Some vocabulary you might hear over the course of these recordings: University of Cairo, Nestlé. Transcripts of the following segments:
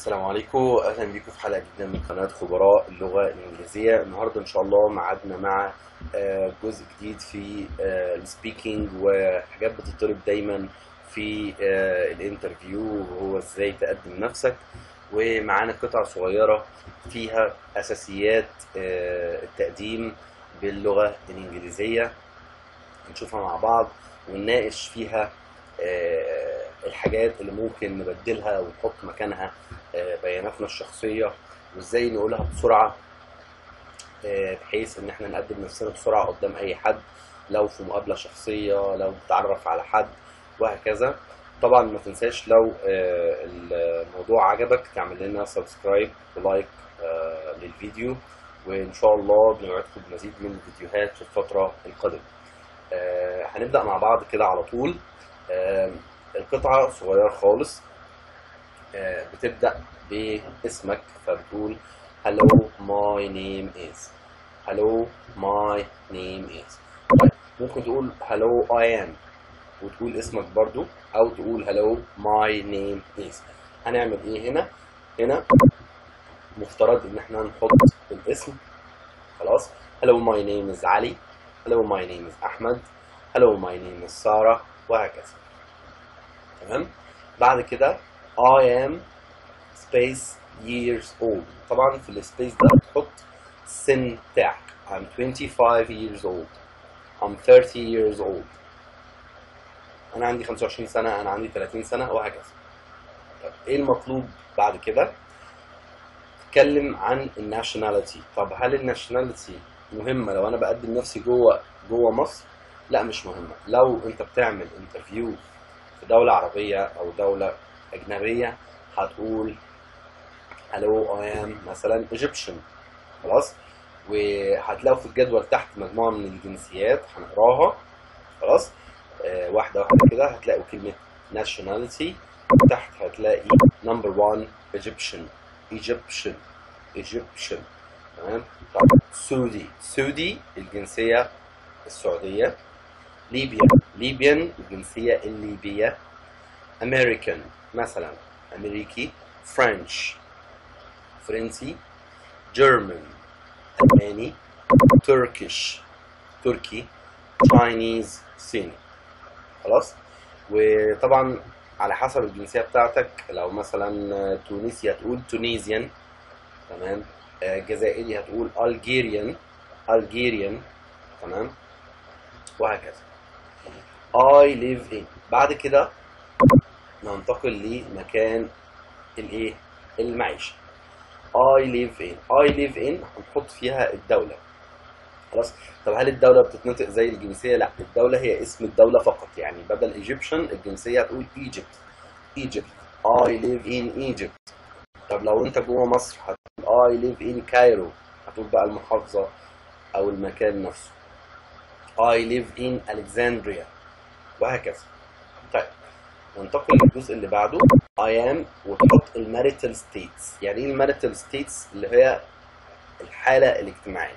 السلام عليكم، اهلا بيكم في حلقه جديده من قناه خبراء اللغه الانجليزيه. النهارده ان شاء الله ميعادنا مع جزء جديد في السبيكينج وحاجات بتطلب دايما في الانترفيو، وهو ازاي تقدم نفسك. ومعانا قطعه صغيره فيها اساسيات التقديم باللغه الانجليزيه، نشوفها مع بعض ونناقش فيها الحاجات اللي ممكن نبدلها ونحط مكانها بياناتنا الشخصيه، وازاي نقولها بسرعه بحيث ان احنا نقدم نفسنا بسرعه قدام اي حد، لو في مقابله شخصيه، لو بتتعرف على حد، وهكذا. طبعا ما تنساش لو الموضوع عجبك تعمل لنا سبسكرايب ولايك للفيديو، وان شاء الله بنوعدكم بمزيد من الفيديوهات في الفتره القادمه. هنبدا مع بعض كده على طول. القطعة صغيرة خالص، بتبدأ باسمك، فبتقول hello my name is، hello my name is. ممكن تقول hello I am وتقول اسمك برضو، أو تقول hello my name is. هنعمل إيه هنا؟ هنا مفترض إن إحنا نحط الاسم، خلاص. hello my name is علي، hello my name is أحمد، hello my name is سارة، وهكذا. تمام. بعد كده I am space years old. طبعا في السبيس ده بتحط السن بتاعك، I'm 25 years old، I'm 30 years old، أنا عندي 25 سنة، أنا عندي 30 سنة، وهكذا. طب إيه المطلوب بعد كده؟ اتكلم عن الناشوناليتي. طب هل الناشوناليتي مهمة لو أنا بقدم نفسي جوه مصر؟ لا، مش مهمة. لو أنت بتعمل انترفيو في دولة عربية أو دولة أجنبية هتقول hello I am مثلا Egyptian، خلاص. وهتلاقوا في الجدول تحت مجموعة من الجنسيات، هنقراها خلاص واحدة واحدة كده. هتلاقوا كلمة nationality، تحت هتلاقي number one Egyptian Egyptian Egyptian، تمام. طب سودي سودي الجنسية السعودية، ليبيا ليبيان الجنسية الليبية، أمريكان مثلا أمريكي، فرنش فرنسي، جيرمان ألماني، تركيش تركي، تشاينيز صيني، خلاص. وطبعا على حسب الجنسية بتاعتك، لو مثلا تونسي هتقول تونيزيان، تمام. جزائري هتقول ألجيريان ألجيريان، تمام، وهكذا. I live in. بعد كده ننتقل لمكان الايه؟ المعيشة. I live in. I live in هنحط فيها الدولة، خلاص. طب هل الدولة بتتنطق زي الجنسية؟ لا، الدولة هي اسم الدولة فقط، يعني بدل ايجيبشن الجنسية هتقول ايجيبت ايجيبت، I live in Egypt. طب لو انت جوه مصر هتقول I live in Cairo، هتقول بقى المحافظة أو المكان نفسه. I live in Alexandria، وهكذا. طيب ننتقل للجزء اللي بعده، I am، وتحط الماريتال ستيتس. يعني ايه الماريتال ستيتس؟ اللي هي الحالة الاجتماعية.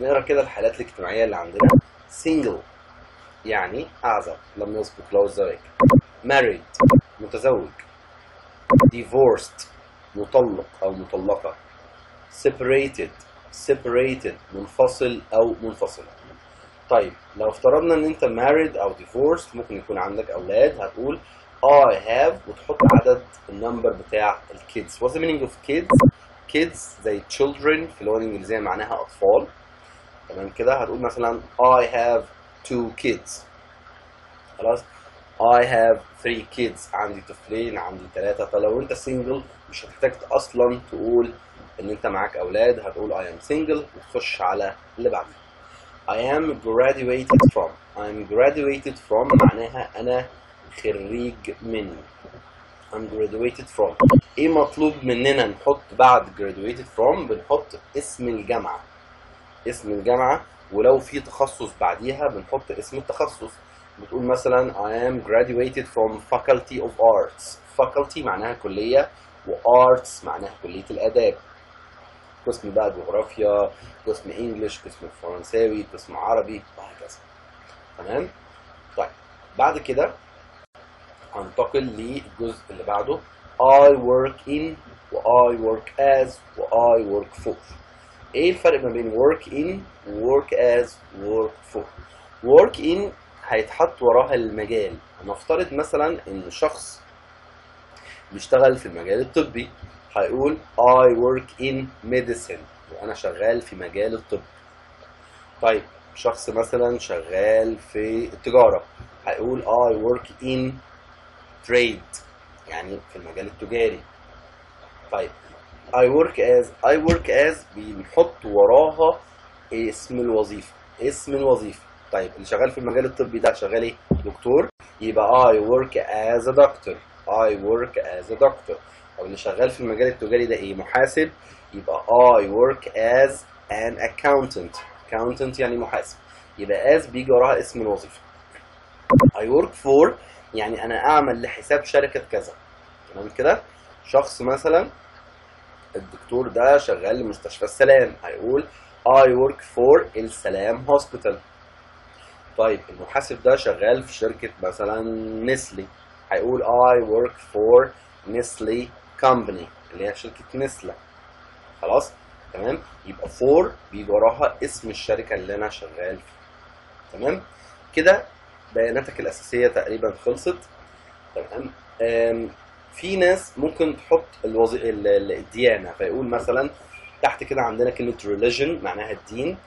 نقرا كده الحالات الاجتماعية اللي عندنا. single يعني أعزب، لم يسبق له الزواج. married متزوج. divorced مطلق أو مطلقة. separated منفصل أو منفصلة. طيب لو افترضنا ان انت married او divorced، ممكن يكون عندك اولاد، هتقول I have وتحط عدد النمبر بتاع الكيدز. What's the meaning of kids؟ kids زي children في اللغه الانجليزيه معناها اطفال، تمام كده. هتقول مثلا I have 2 kids، خلاص. I have 3 kids، عندي طفلين، عندي 3. فلو انت single مش هتحتاج اصلا تقول ان انت معاك اولاد، هتقول I am single وتخش على اللي بعده. I am graduated from. I am graduated from معناها أنا خريج من. I am graduated from. إيه مطلوب مننا نحط بعد graduated from؟ بنحط اسم الجامعة. اسم الجامعة، ولو في تخصص بعديها بنحط اسم التخصص. بتقول مثلا I am graduated from faculty of arts. faculty معناها كلية، و arts معناها كلية الآداب. قسم بقى جغرافيا، قسم انجلش، قسم فرنساوي، قسم عربي، وهكذا، تمام. طيب بعد كده هننتقل للجزء اللي بعده، I work in و I work as و I work for. ايه الفرق ما بين work in work as work for؟ work in هيتحط وراها المجال. هنفترض مثلا ان شخص بيشتغل في المجال الطبي، هيقول I work in medicine، وانا شغال في مجال الطب. طيب شخص مثلا شغال في التجارة، هيقول I work in trade، يعني في المجال التجاري. طيب I work as بنحط وراها اسم الوظيفة، اسم الوظيفة. طيب اللي شغال في المجال الطبي ده شغال ايه؟ دكتور، يبقى I work as a doctor، I work as a doctor. أو اللي شغال في المجال التجاري ده ايه؟ محاسب، يبقى I work as an accountant، accountant يعني محاسب، يبقى as بيجي وراها اسم الوظيفة. I work for يعني أنا أعمل لحساب شركة كذا، تمام كده؟ شخص مثلا الدكتور ده شغال لمستشفى السلام، هيقول I work for السلام hospital. طيب المحاسب ده شغال في شركة مثلا نسلي، هيقول I work for نسلي company اللي هي شركة نسلة. خلاص تمام، يبقى for بيجي وراها اسم الشركة اللي أنا شغال فيها. تمام كده بياناتك الأساسية تقريبا خلصت. تمام. في ناس ممكن تحط الديانة، فيقول مثلا تحت كده عندنا كلمة religion معناها الدين،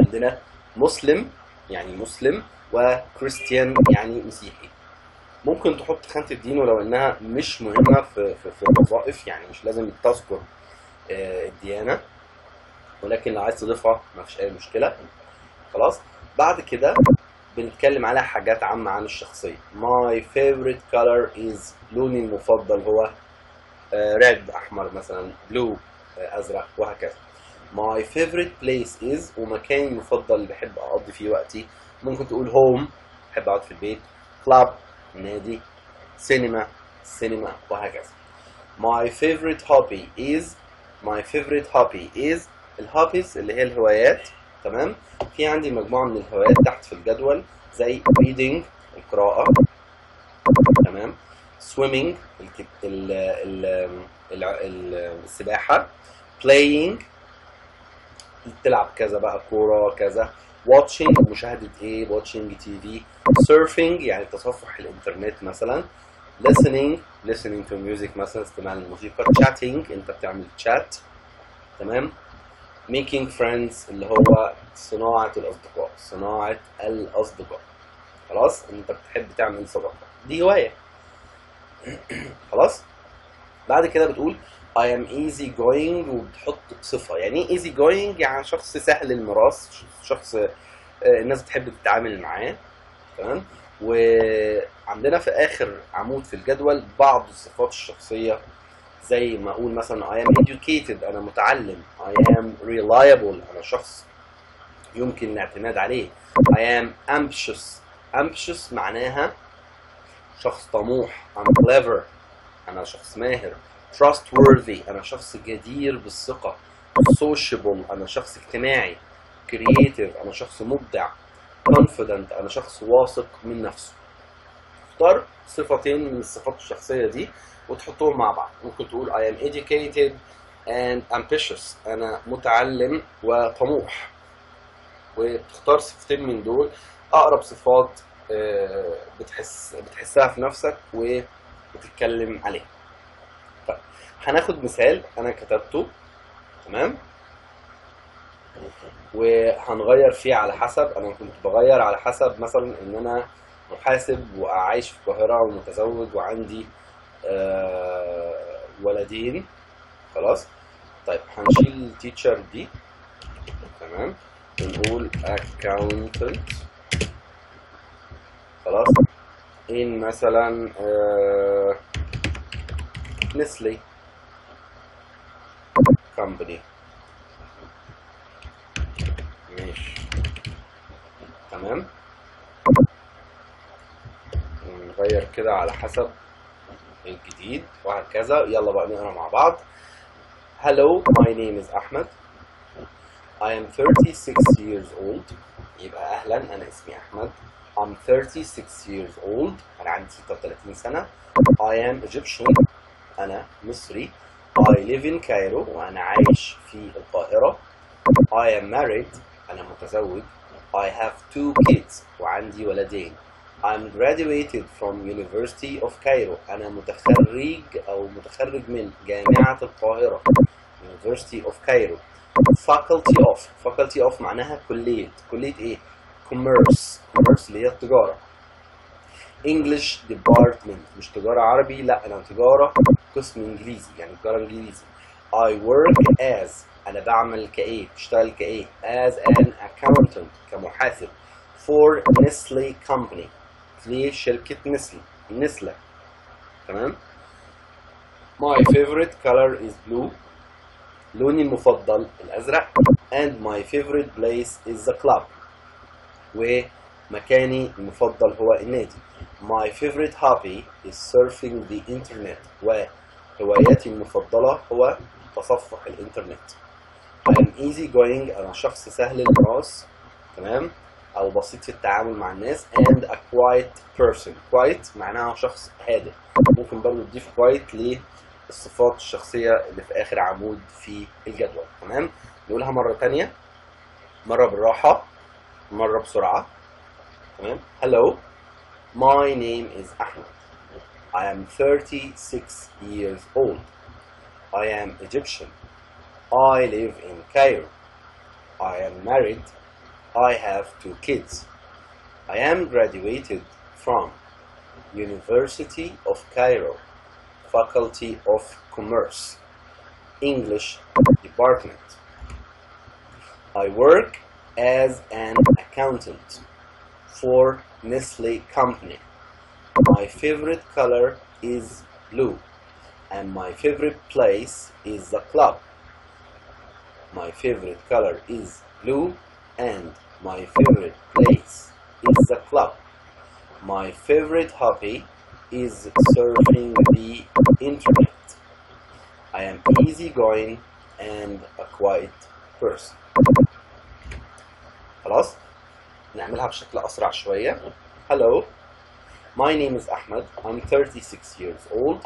عندنا مسلم يعني مسلم، وكريستيان يعني مسيحي. ممكن تحط خانة الدين ولو انها مش مهمة في الوظائف، يعني مش لازم تذكر الديانة، ولكن لو عايز تضيفها مفيش أي مشكلة. خلاص بعد كده بنتكلم على حاجات عامة عن الشخصية. My favorite color is، لوني المفضل هو red، أحمر مثلا، blue أزرق، وهكذا. My favorite place is، ومكاني المفضل اللي بحب أقضي فيه وقتي، ممكن تقول home، بحب أقعد في البيت، club نادي، cinema سينما، وهكذا. My favorite hobby is، my favorite hobby is، الهوبيز اللي هي الهوايات. تمام، في عندي مجموعة من الهوايات تحت في الجدول، زي reading القراءة، تمام، swimming السباحة، playing تلعب كذا بقى كورة كذا، watching مشاهدة ايه، watching TV، surfing يعني تصفح الانترنت مثلا، listening to music مثلا استماع للموسيقى، chatting انت بتعمل chat، تمام، making friends اللي هو صناعة الأصدقاء. خلاص انت بتحب تعمل صداقة، دي هواية. خلاص بعد كده بتقول I am easy going، وبتحط صفة. يعني ايه easy going؟ يعني شخص سهل المراس، شخص الناس بتحب تتعامل معاه. تمام، وعندنا في آخر عمود في الجدول بعض الصفات الشخصية، زي ما اقول مثلا I am educated انا متعلم، I am reliable انا شخص يمكن الاعتماد عليه، I am ambitious معناها شخص طموح، I'm clever انا شخص ماهر، trustworthy انا شخص جدير بالثقة، sociable انا شخص اجتماعي، creative انا شخص مبدع، confident انا شخص واثق من نفسه. اختار صفتين من الصفات الشخصية دي وتحطهم مع بعض. ممكن تقول I am educated and ambitious، أنا متعلم وطموح، وتختار صفتين من دول أقرب صفات بتحسها في نفسك وبتتكلم عليها. طيب هناخد مثال أنا كتبته، تمام، وهنغير فيه على حسب، أنا كنت بغير على حسب مثلا إن أنا محاسب وعايش في القاهرة ومتزوج وعندي ولدين. خلاص طيب هنشيل teacher دي، تمام، ونقول accountant. خلاص in مثلا نسلي company، ماشي تمام، نغير كده على حسب الجديد وهكذا. يلا بقى نقرا مع بعض. Hello, my name is Ahmed. I am 36 years old. يبقى أهلا أنا اسمي أحمد. I'm 36 years old. أنا عندي 36 سنة. I am Egyptian. أنا مصري. I live in Cairo. وأنا عايش في القاهرة. I am married. أنا متزوج. I have two kids. وعندي ولدين. I'm graduated from University of Cairo. أنا متخرج من جامعة القاهرة. University of Cairo. Faculty of معناها كلية إيه؟ Commerce اللي هي التجارة. English Department مش تجارة عربي، لا أنا تجارة قسم إنجليزي، يعني تجارة إنجليزي. I work as أنا بعمل كإيه؟ بشتغل كإيه؟ as an accountant كمحاسب. For Nestlé company لشركة نسلة، تمام؟ My favorite color is blue. لوني المفضل الأزرق. And my favorite place is the club. ومكاني المفضل هو النادي. My favorite hobby is surfing the internet. وهوايتي المفضلة هو تصفح الإنترنت. I am easy going. أنا شخص سهل الراس، تمام؟ أو بسيط في التعامل مع الناس. And a quiet person. quiet معناها شخص هادئ. ممكن برضه تضيف quiet للصفات الشخصية اللي في آخر عمود في الجدول، تمام؟ نقولها مرة تانية، مرة بالراحة، مرة بسرعة، تمام؟ Hello, my name is Ahmed. I am 36 years old. I am Egyptian. I live in Cairo. I am married. I have two kids. I am graduated from University of Cairo, Faculty of Commerce, English Department. I work as an accountant for Nestlé Company. My favorite color is blue, and my favorite place is the club. My favorite color is blue, and my favorite place is the club. My favorite hobby is surfing the internet. I am easygoing and a quiet person. خلاص نعملها بشكل أسرع شوية. Hello, my name is Ahmed. I'm 36 years old.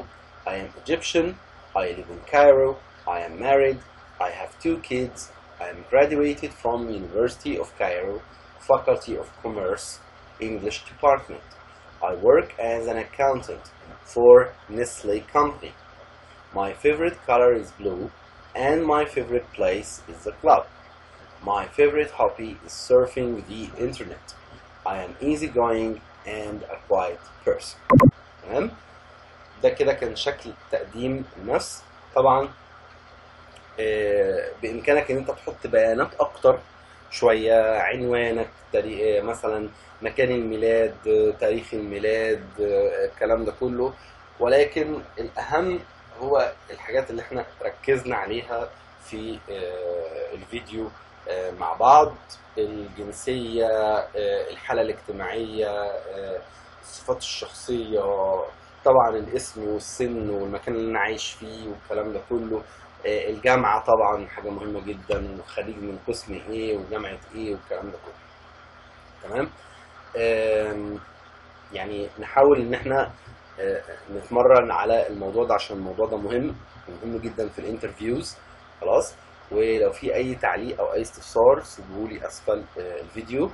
I am Egyptian. I live in Cairo. I am married. I have two kids. I am graduated from University of Cairo, Faculty of Commerce, English Department. I work as an accountant for Nestlé Company. My favorite color is blue, and my favorite place is the club. My favorite hobby is surfing the internet. I am easygoing and a quiet person. تمام؟ ده كده كان شكل تقديم النفس. طبعا بإمكانك إن أنت تحط بيانات أكتر شوية، عنوانك، مثلا مكان الميلاد، تاريخ الميلاد، الكلام ده كله. ولكن الأهم هو الحاجات اللي احنا ركزنا عليها في الفيديو مع بعض: الجنسية، الحالة الاجتماعية، الصفات الشخصية، طبعا الاسم والسن والمكان اللي أنا عايش فيه والكلام ده كله. الجامعة طبعا حاجة مهمة جدا، وخريج من قسم ايه وجامعة ايه والكلام ده كله، تمام؟ يعني نحاول ان احنا نتمرن على الموضوع ده، عشان الموضوع ده مهم جدا في الانترفيوز. خلاص، ولو في اي تعليق او اي استفسار سيبهولي اسفل الفيديو،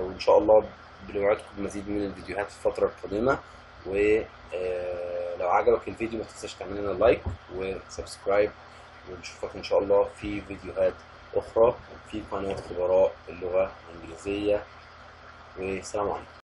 وان شاء الله بنوعدكم بمزيد من الفيديوهات في الفترة القادمة. ولو عجبك الفيديو ما تنساش تعمل لنا لايك وسبسكرايب، ونشوفك ان شاء الله في فيديوهات اخرى في قناة خبراء اللغة الانجليزية. والسلام عليكم.